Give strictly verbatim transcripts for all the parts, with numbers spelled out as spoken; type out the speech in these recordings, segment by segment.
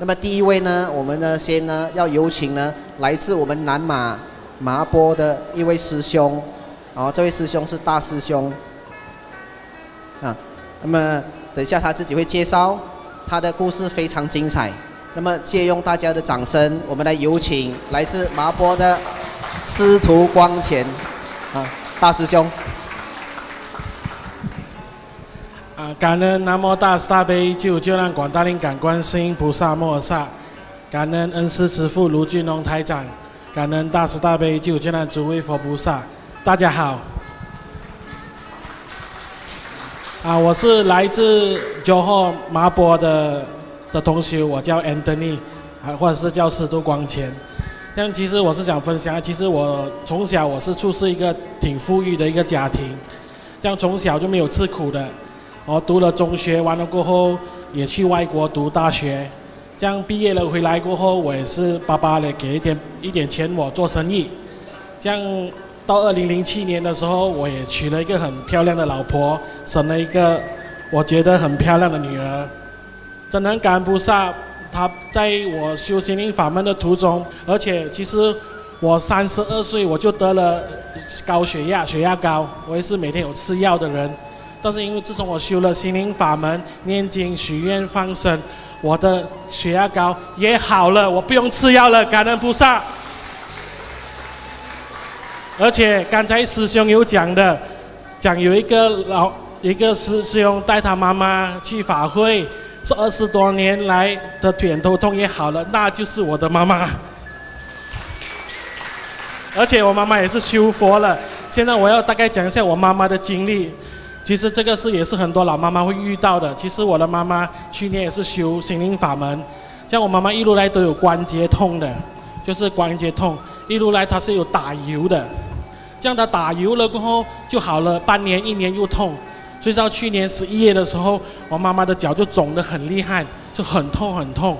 那么第一位呢，我们呢先呢要有请呢来自我们南马麻坡的一位师兄，哦，这位师兄是大师兄啊。那么等一下他自己会介绍，他的故事非常精彩。那么借用大家的掌声，我们来有请来自麻坡的司徒光前啊，大师兄。 啊！感恩南无大慈大悲救救难广大灵感观世音菩萨摩诃萨，感恩恩师慈父卢俊龙台长，感恩大慈大悲救救难主威佛菩萨。大家好，啊，我是来自九号麻坡的的同学，我叫 Anthony， 啊，或者是叫司徒光前。但其实我是想分享，其实我从小我是出生一个挺富裕的一个家庭，这样从小就没有吃苦的。 我读了中学，完了过后也去外国读大学，这样毕业了回来过后，我也是爸爸呢给一点一点钱我做生意，这样到二零零七年的时候，我也娶了一个很漂亮的老婆，生了一个我觉得很漂亮的女儿，真的很感恩菩萨，她在我修心灵法门的途中，而且其实我三十二岁我就得了高血压，血压高，我也是每天有吃药的人。 但是因为自从我修了心灵法门、念经、许愿、放生，我的血压高也好了，我不用吃药了，感恩菩萨。而且刚才师兄有讲的，讲有一个老一个师师兄带他妈妈去法会，是二十多年来的偏头痛也好了，那就是我的妈妈。而且我妈妈也是修佛了。现在我要大概讲一下我妈妈的经历。 其实这个事也是很多老妈妈会遇到的。其实我的妈妈去年也是修心灵法门，像我妈妈一路来都有关节痛的，就是关节痛，一路来她是有打油的，这样她打油了过后就好了，半年一年又痛，所以到去年十一月的时候，我妈妈的脚就肿得很厉害，就很痛很痛。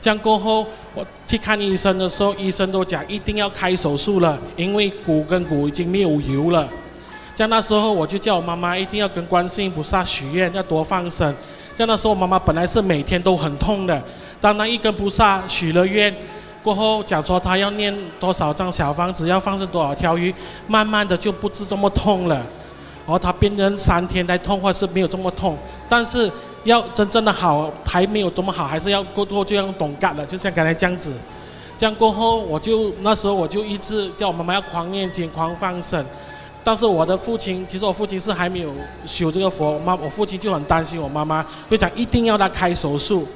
这样过后我去看医生的时候，医生都讲一定要开手术了，因为骨跟骨已经没有油了。 像那时候我就叫我妈妈一定要跟观世音菩萨许愿，要多放生。像那时候我妈妈本来是每天都很痛的，当她一跟菩萨许了愿，过后讲说她要念多少张小方子，要放生多少条鱼，慢慢的就不是这么痛了。然后她变成三天才痛，或者是没有这么痛。但是要真正的好还没有这么好，还是要过后就要懂干了，就像刚才这样子。这样过后我就那时候我就一直叫我妈妈要狂念经、狂放生。 但是我的父亲，其实我父亲是还没有修这个佛，我妈我父亲就很担心我妈妈，就讲一定要她开手术。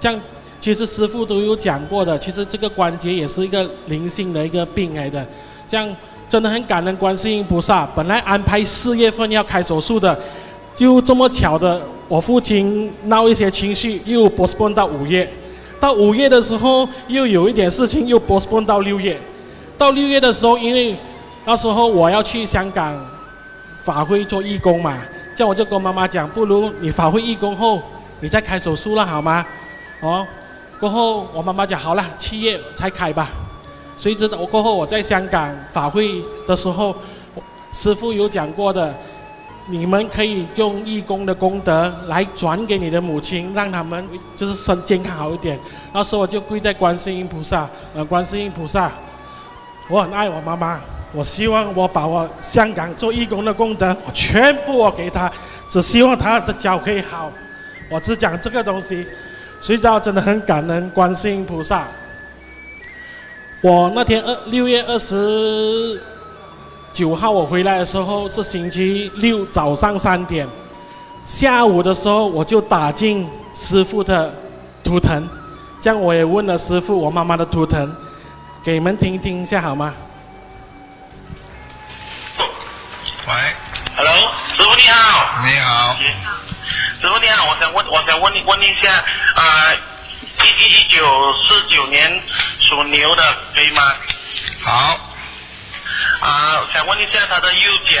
这样，其实师父都有讲过的，其实这个关节也是一个灵性的一个病来的。这样真的很感恩观世音菩萨，本来安排四月份要开手术的，就这么巧的，我父亲闹一些情绪，又 postpone 到五月，到五月的时候又有一点事情，又 postpone 到六月，到六月的时候因为。 那时候我要去香港法会做义工嘛，这样我就跟妈妈讲，不如你法会义工后，你再开手术了好吗？哦，过后我妈妈讲好了，七月才开吧。谁知道我过后我在香港法会的时候，师父有讲过的，你们可以用义工的功德来转给你的母亲，让他们就是身健康好一点。那时候我就跪在观世音菩萨，呃，观世音菩萨，我很爱我妈妈。 我希望我把我香港做义工的功德，我全部我给他，只希望他的脚可以好。我只讲这个东西，所以说真的很感恩观世音菩萨。我那天二六月二十九号我回来的时候是星期六早上三点，下午的时候我就打进师父的图腾，这样我也问了师父我妈妈的图腾，给你们听听一下好吗？ 喂 ，Hello， 师傅你好。你好。师傅你好，我想问，我想问问一下，呃，一一一九四九年属牛的，可以吗？好。啊、呃，想问一下他的右脚，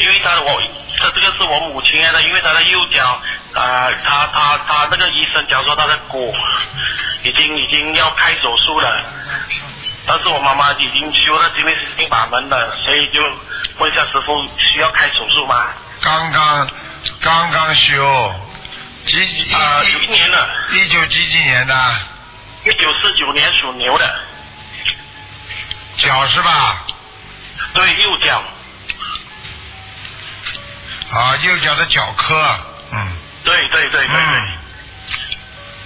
因为他我这这个是我母亲的，因为他的右脚，呃，他他他那个医生讲说他的骨已经已经要开手术了。 但是我妈妈已经修了心灵法门了，所以就问一下师父需要开手术吗？刚刚，刚刚修，几啊、呃、几一年的？一九几几年的？一九四九年属牛的。脚是吧？对，右脚。啊，右脚的脚科，嗯。对对对对对。嗯,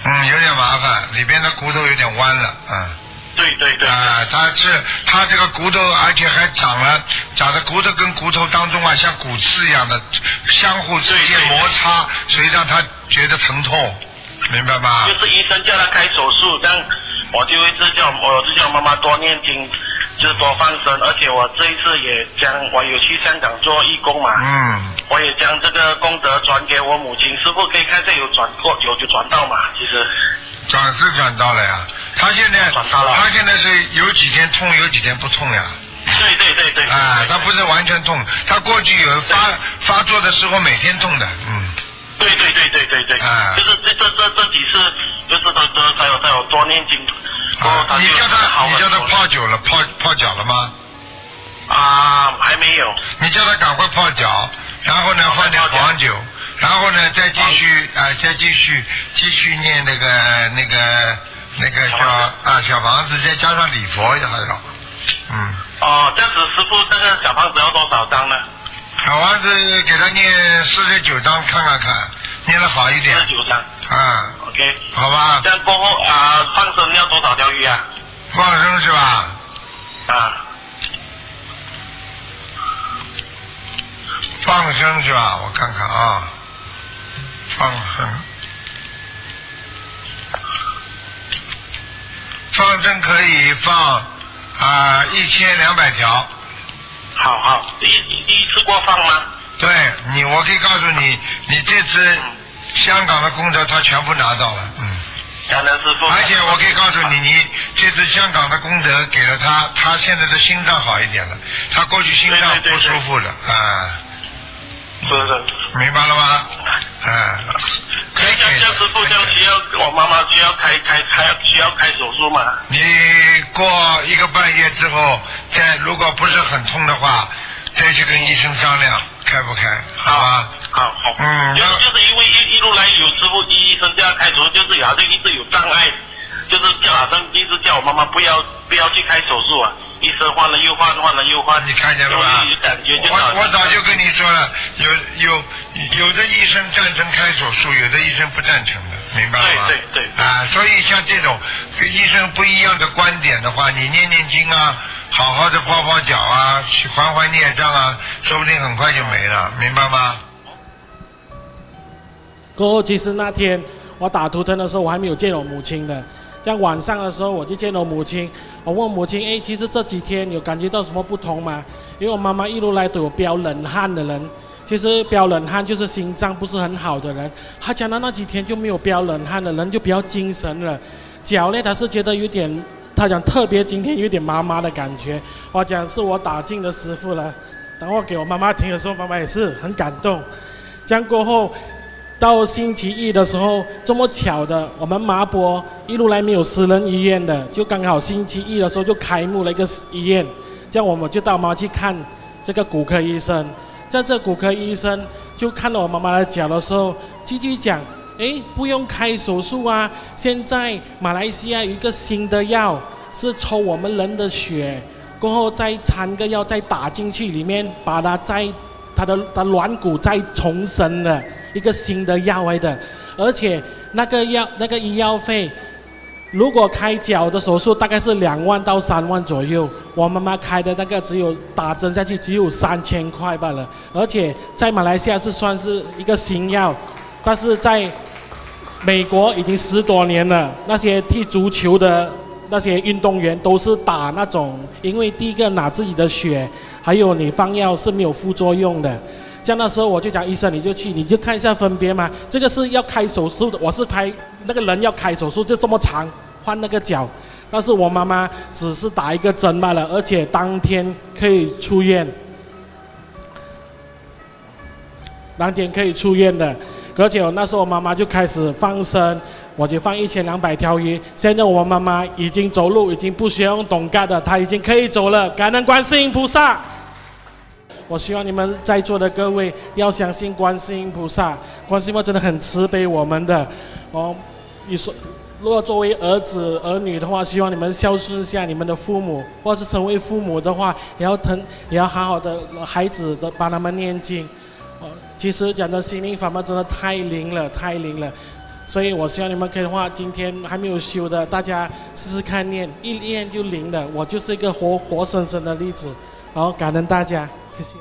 嗯，有点麻烦，里边的骨头有点弯了，嗯。对对对啊，它是它这个骨头，而且还长了，长的骨头跟骨头当中啊，像骨刺一样的相互之间摩擦，所以让他觉得疼痛，明白吗？就是医生叫他开手术，但我就一直叫我就叫妈妈多念经，就是多放生，而且我这一次也将我有去香港做义工嘛，嗯，我也将这个功德转给我母亲，师傅可以看这有转过有就转到嘛，其实。转是转到了呀，他现在他现在是有几天痛，有几天不痛呀？对对对对。啊，他不是完全痛，他过去有发发作的时候每天痛的，嗯。对对对对对对。啊。就是这这这这几次，就是他他他有他有多念经。啊，你叫他你叫他泡脚了，泡泡脚了吗？啊，还没有。你叫他赶快泡脚，然后呢换点黄酒。然后呢，再继续啊、呃，再继续继续念那个那个那个小啊小房子，再加上礼佛也还好，嗯。哦，这样子师傅，这个小房子要多少张呢？小房子给他念四十九张，看看看，念得好一点。四十九张。啊、嗯。OK。好吧。这样过后啊、呃，放生要多少条鱼啊？放生是吧？啊。放生是吧？我看看啊。放生，放生可以放啊一千两百条。好好，第一第一次过放吗？对你，我可以告诉你，你这次香港的功德他全部拿到了，嗯。感恩师父。而且我可以告诉你，你这次香港的功德给了他，他现在的心脏好一点了，他过去心脏不舒服了啊。是是，明白了吗？嗯、啊，可以给。像师傅这样需要，我妈妈需要开开开需要开手术嘛？你过一个半月之后，再如果不是很痛的话，再去跟医生商量开不开，好吧？好好。嗯，就是就是因为一一路来有师傅医生这样开手术，就是好像一直有障碍，就是好像一直叫我妈妈不要不要去开手术啊。医生换了又换，换了又换，你看见了吧？我我早就跟你说了，有有有的医生赞成开手术，有的医生不赞成的，明白吗？对对对。啊，所以像这种医生不一样的观点的话，你念念经啊，好好的泡泡脚啊，还还孽障啊，说不定很快就没了，明白吗？过后其实那天我打图腾的时候，我还没有见我母亲的。在晚上的时候，我就见到母亲，我问母亲：“哎，其实这几天有感觉到什么不同吗？”因为我妈妈一路来都有飙冷汗的人，其实飙冷汗就是心脏不是很好的人。她讲到那几天就没有飙冷汗的人，就比较精神了。脚呢，她是觉得有点，她讲特别今天有点麻麻的感觉。我讲是我打进的师傅了。当我给我妈妈听的时候，妈妈也是很感动。这样过后。到星期一的时候，这么巧的，我们麻坡一路来没有私人医院的，就刚好星期一的时候就开幕了一个医院，这样我们就带我妈去看这个骨科医生。在这骨科医生就看到我妈妈的脚的时候，继续讲：“哎，不用开手术啊，现在马来西亚有一个新的药是抽我们人的血，过后再掺个药再打进去里面，把它再它的它软骨再重生了。”一个新的药来的，而且那个药那个医药费，如果开脚的手术大概是两万到三万左右，我妈妈开的那个只有打针下去只有三千块罢了。而且在马来西亚是算是一个新药，但是在美国已经十多年了，那些踢足球的那些运动员都是打那种，因为第一个拿自己的血，还有你放药是没有副作用的。像那时候我就讲医生，你就去，你就看一下分别嘛。这个是要开手术的，我是开那个人要开手术，就这么长换那个脚。但是我妈妈只是打一个针罢了，而且当天可以出院，当天可以出院的。而且那时候我妈妈就开始放生，我就放一千两百条鱼。现在我妈妈已经走路，已经不需要用董嘎的，她已经可以走了。感恩观世音菩萨。我希望你们在座的各位要相信观世音菩萨，观世音菩萨真的很慈悲我们的。哦，你说，如果作为儿子儿女的话，希望你们孝顺一下你们的父母，或是成为父母的话，也要疼，也要好好的孩子的帮他们念经。哦，其实讲的心灵法门真的太灵了，太灵了。 所以我希望你们可以的话，今天还没有修的，大家试试看念，一念就灵了。我就是一个活活生生的例子，然后感恩大家，谢谢。